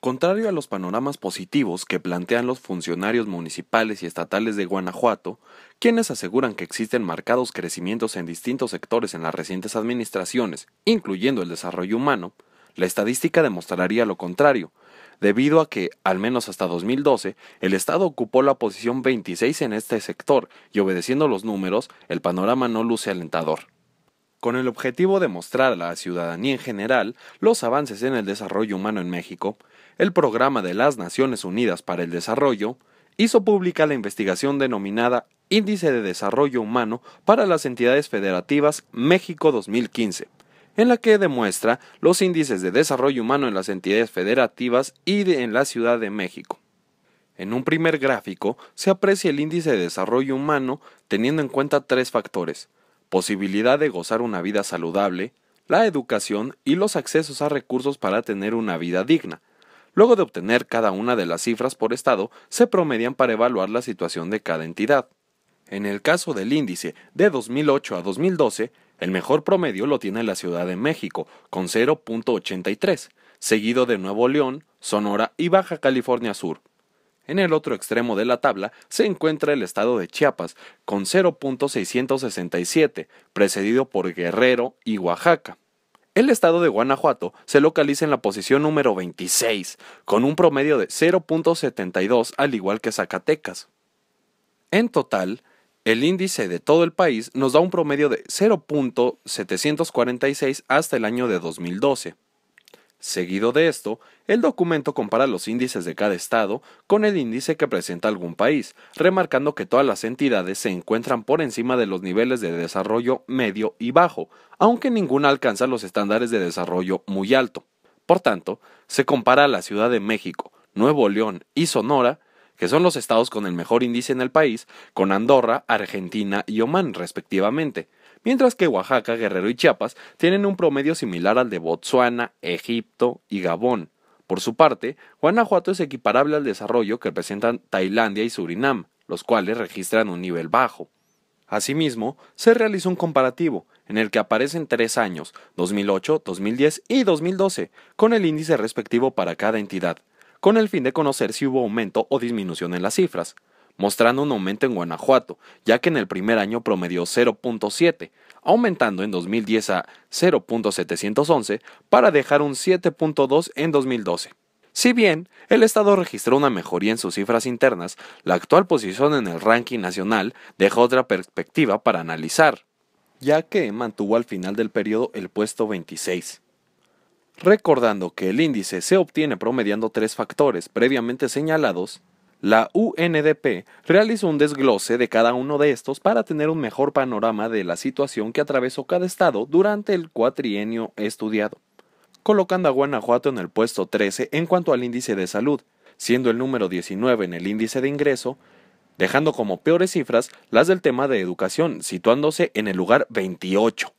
Contrario a los panoramas positivos que plantean los funcionarios municipales y estatales de Guanajuato, quienes aseguran que existen marcados crecimientos en distintos sectores en las recientes administraciones, incluyendo el desarrollo humano, la estadística demostraría lo contrario, debido a que, al menos hasta 2012, el Estado ocupó la posición 26 en este sector y, obedeciendo los números, el panorama no luce alentador. Con el objetivo de mostrar a la ciudadanía en general los avances en el desarrollo humano en México, el Programa de las Naciones Unidas para el Desarrollo hizo pública la investigación denominada Índice de Desarrollo Humano para las Entidades Federativas México 2015, en la que demuestra los índices de desarrollo humano en las entidades federativas y en la Ciudad de México. En un primer gráfico se aprecia el índice de desarrollo humano teniendo en cuenta tres factores: posibilidad de gozar una vida saludable, la educación y los accesos a recursos para tener una vida digna. Luego de obtener cada una de las cifras por estado, se promedian para evaluar la situación de cada entidad. En el caso del índice de 2008 a 2012, el mejor promedio lo tiene la Ciudad de México, con 0.83, seguido de Nuevo León, Sonora y Baja California Sur. En el otro extremo de la tabla se encuentra el estado de Chiapas, con 0.667, precedido por Guerrero y Oaxaca. El estado de Guanajuato se localiza en la posición número 26, con un promedio de 0.72, al igual que Zacatecas. En total, el índice de todo el país nos da un promedio de 0.746 hasta el año de 2012. Seguido de esto, el documento compara los índices de cada estado con el índice que presenta algún país, remarcando que todas las entidades se encuentran por encima de los niveles de desarrollo medio y bajo, aunque ninguna alcanza los estándares de desarrollo muy alto. Por tanto, se compara a la Ciudad de México, Nuevo León y Sonora, que son los estados con el mejor índice en el país, con Andorra, Argentina y Omán, respectivamente, mientras que Oaxaca, Guerrero y Chiapas tienen un promedio similar al de Botsuana, Egipto y Gabón. Por su parte, Guanajuato es equiparable al desarrollo que presentan Tailandia y Surinam, los cuales registran un nivel bajo. Asimismo, se realizó un comparativo, en el que aparecen 3 años, 2008, 2010 y 2012, con el índice respectivo para cada entidad, con el fin de conocer si hubo aumento o disminución en las cifras, mostrando un aumento en Guanajuato, ya que en el primer año promedió 0.7, aumentando en 2010 a 0.711 para dejar un 7.2 en 2012. Si bien el estado registró una mejoría en sus cifras internas, la actual posición en el ranking nacional dejó otra perspectiva para analizar, ya que mantuvo al final del periodo el puesto 26. Recordando que el índice se obtiene promediando 3 factores previamente señalados, la UNDP realizó un desglose de cada uno de estos para tener un mejor panorama de la situación que atravesó cada estado durante el cuatrienio estudiado, colocando a Guanajuato en el puesto 13 en cuanto al índice de salud, siendo el número 19 en el índice de ingreso, dejando como peores cifras las del tema de educación, situándose en el lugar 28.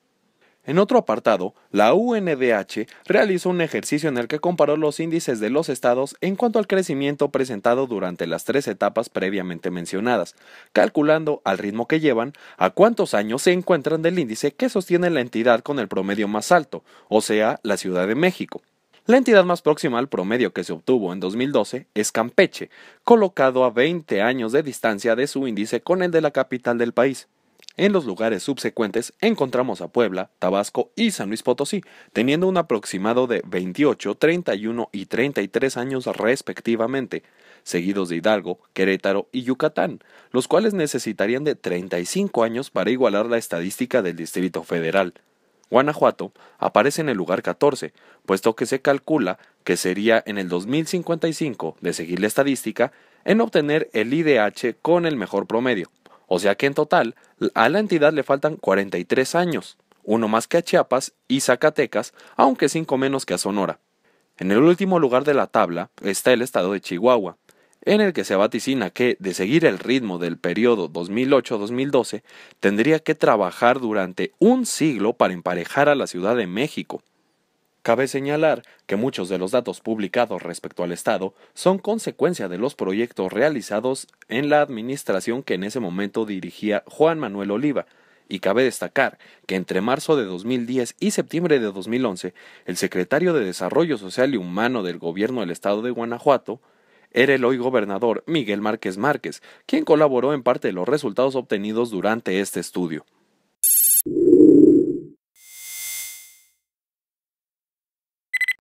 En otro apartado, la UNDH realizó un ejercicio en el que comparó los índices de los estados en cuanto al crecimiento presentado durante las 3 etapas previamente mencionadas, calculando al ritmo que llevan a cuántos años se encuentran del índice que sostiene la entidad con el promedio más alto, o sea, la Ciudad de México. La entidad más próxima al promedio que se obtuvo en 2012 es Campeche, colocado a 20 años de distancia de su índice con el de la capital del país. En los lugares subsecuentes encontramos a Puebla, Tabasco y San Luis Potosí, teniendo un aproximado de 28, 31 y 33 años respectivamente, seguidos de Hidalgo, Querétaro y Yucatán, los cuales necesitarían de 35 años para igualar la estadística del Distrito Federal. Guanajuato aparece en el lugar 14, puesto que se calcula que sería en el 2055, de seguir la estadística, en obtener el IDH con el mejor promedio. O sea que en total, a la entidad le faltan 43 años, uno más que a Chiapas y Zacatecas, aunque 5 menos que a Sonora. En el último lugar de la tabla está el estado de Chihuahua, en el que se vaticina que, de seguir el ritmo del periodo 2008-2012, tendría que trabajar durante un siglo para emparejar a la Ciudad de México. Cabe señalar que muchos de los datos publicados respecto al Estado son consecuencia de los proyectos realizados en la administración que en ese momento dirigía Juan Manuel Oliva, Y cabe destacar que entre marzo de 2010 y septiembre de 2011, el secretario de Desarrollo Social y Humano del Gobierno del Estado de Guanajuato era el hoy gobernador Miguel Márquez Márquez, quien colaboró en parte de los resultados obtenidos durante este estudio.